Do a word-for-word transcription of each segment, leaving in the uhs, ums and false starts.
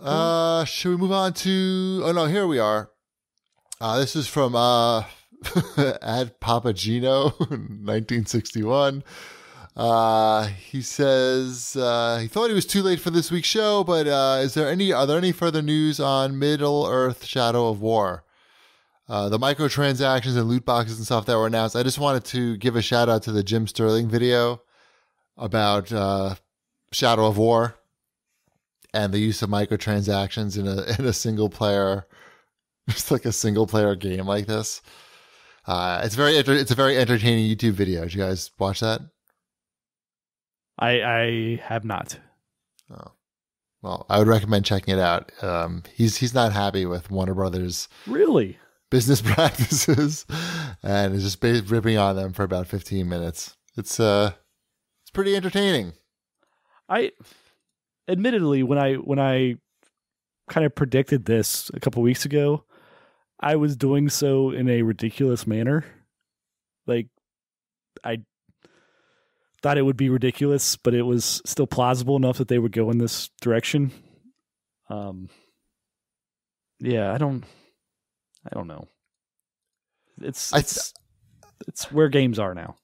Uh, should we move on to... Oh, no, here we are. Uh, this is from uh, Ad Papagino, nineteen sixty-one. Uh, he says uh, he thought he was too late for this week's show, but uh, is there any are there any further news on Middle-earth: Shadow of War? Uh, the microtransactions and loot boxes and stuff that were announced. I just wanted to give a shout out to the Jim Sterling video about uh, Shadow of War and the use of microtransactions in a in a single player, just like a single player game like this. Uh, it's very it's a very entertaining YouTube video. Did you guys watch that? I, I have not. Oh. Well, I would recommend checking it out. Um, he's he's not happy with Warner Brothers' really business practices, and is just ripping on them for about fifteen minutes. It's uh, it's pretty entertaining. I, admittedly, when I when I kind of predicted this a couple weeks ago, I was doing so in a ridiculous manner. Like, I. thought it would be ridiculous, but it was still plausible enough that they would go in this direction. Um, yeah, I don't, I don't know. It's it's, it's where games are now.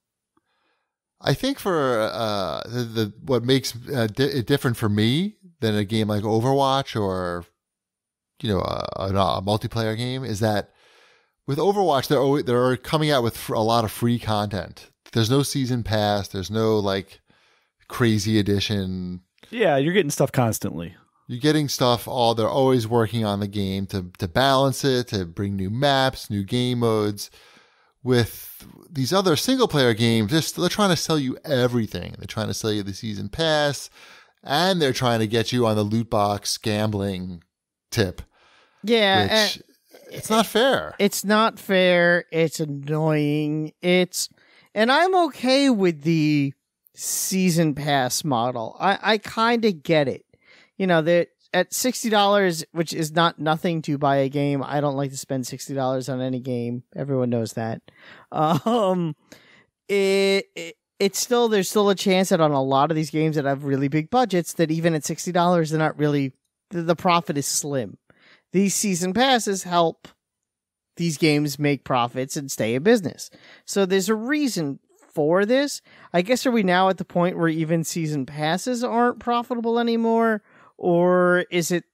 I think for uh, the, the what makes uh, di it different for me than a game like Overwatch or you know a, a multiplayer game is that with Overwatch they're always, they're coming out with fr a lot of free content. There's no season pass. There's no like crazy edition. Yeah, you're getting stuff constantly. You're getting stuff all. They're always working on the game to to balance it, to bring new maps, new game modes. With these other single player games, just they're trying to sell you everything. They're trying to sell you the season pass, and they're trying to get you on the loot box gambling tip. Yeah, which, uh, it's not fair. It's not fair. It's annoying. It's And I'm okay with the season pass model. I, I kind of get it. You know, that at sixty dollars, which is not nothing to buy a game. I don't like to spend sixty dollars on any game. Everyone knows that. Um, it, it it's still there's still a chance that on a lot of these games that have really big budgets that even at sixty dollars, they're not really the, the profit is slim. These season passes help these games make profits and stay in business. So there's a reason for this. I guess are we now at the point where even season passes aren't profitable anymore? Or is it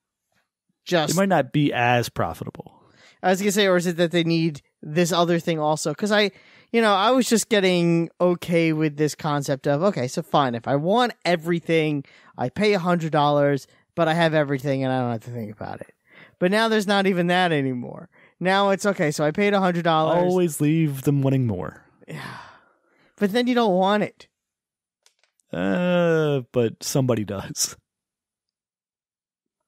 just... It might not be as profitable. I was going to say, or is it that they need this other thing also? Because I, you know, I was just getting okay with this concept of, okay, so fine. If I want everything, I pay one hundred dollars, but I have everything and I don't have to think about it. But now there's not even that anymore. Now it's okay. So I paid a hundred dollars. Always leave them wanting more. Yeah, but then you don't want it. Uh, but somebody does.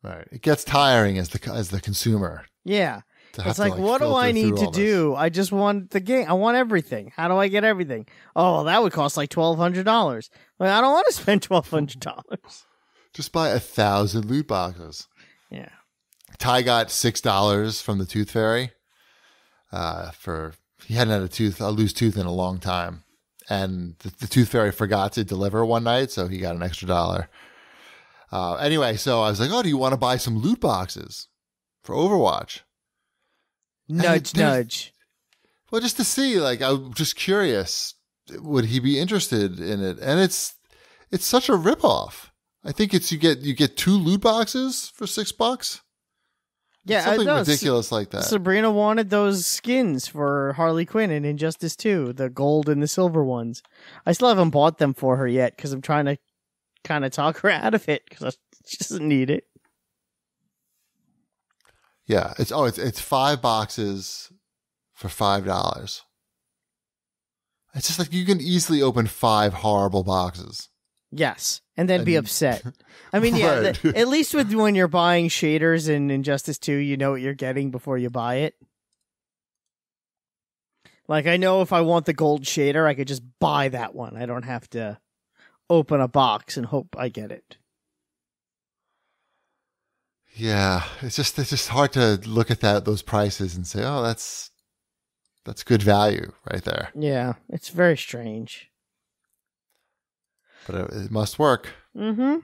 Right. It gets tiring as the as the consumer. Yeah, it's like, like what do I need to do? This. I just want the game. I want everything. How do I get everything? Oh, that would cost like twelve hundred dollars. Well, I don't want to spend twelve hundred dollars. Just buy a thousand loot boxes. Yeah. Ty got six dollars from the Tooth Fairy. Uh, for he hadn't had a tooth, a loose tooth in a long time, and the, the Tooth Fairy forgot to deliver one night, so he got an extra dollar. Uh, anyway, so I was like, "Oh, do you want to buy some loot boxes for Overwatch?" Nudge, nudge. Well, just to see, like, I'm just curious, would he be interested in it? And it's it's such a ripoff. I think it's you get you get two loot boxes for six bucks. Yeah, something I know, ridiculous like that. Sabrina wanted those skins for Harley Quinn in Injustice two, the gold and the silver ones. I still haven't bought them for her yet because I'm trying to kind of talk her out of it because she doesn't need it. Yeah, it's oh, it's it's five boxes for five dollars. It's just like you can easily open five horrible boxes. Yes, and then and, be upset. I mean, yeah, right. the, at least with when you're buying shaders in Injustice two, you know what you're getting before you buy it. Like, I know if I want the gold shader, I could just buy that one. I don't have to open a box and hope I get it. Yeah, it's just it's just hard to look at that those prices and say, oh, that's that's good value right there. Yeah, it's very strange. But it must work. Mm-hmm.